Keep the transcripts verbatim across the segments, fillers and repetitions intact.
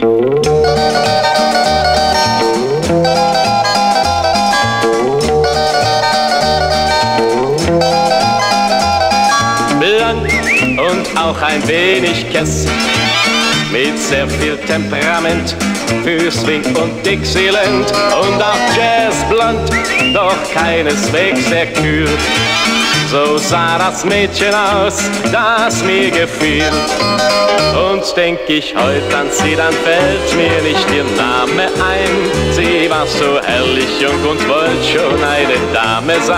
Blank und auch ein wenig Kess, mit sehr viel Temperament für Swing und Dixieland und auch Jazz blond, doch keineswegs sehr kühl. So sah das Mädchen aus, das mir gefiel. Und denk ich heut an sie, dann fällt mir nicht ihr Name ein. Sie war so herrlich jung und wollte schon eine Dame sein.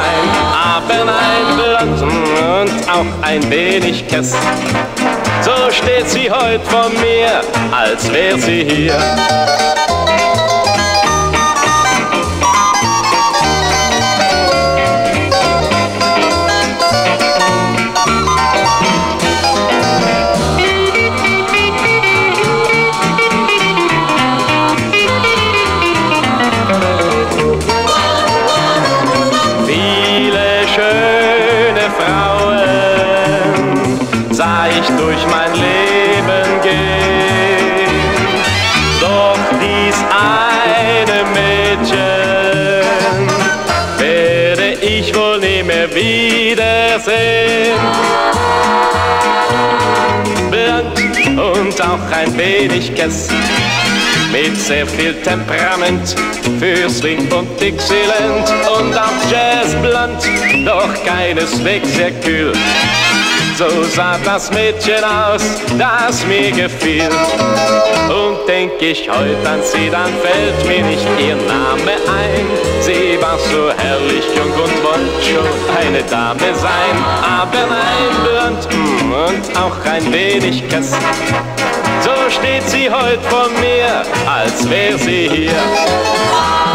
Aber nein, blond und auch ein wenig kess, so steht sie heut vor mir, als wär sie hier. Sah ich durch mein Leben gehen, doch dies eine Mädchen werde ich wohl nie mehr wiedersehen. Blond und auch ein wenig kess, mit sehr viel Temperament für Swing und Dixieland und auch Jazz blond, doch keineswegs sehr kühl. So sah das Mädchen aus, das mir gefiel. Und denk ich heut an sie, dann fällt mir nicht ihr Name ein. Sie war so herrlich jung und wollte schon eine Dame sein. Aber nein, blond und auch ein wenig kess, so steht sie heut vor mir, als wär sie hier.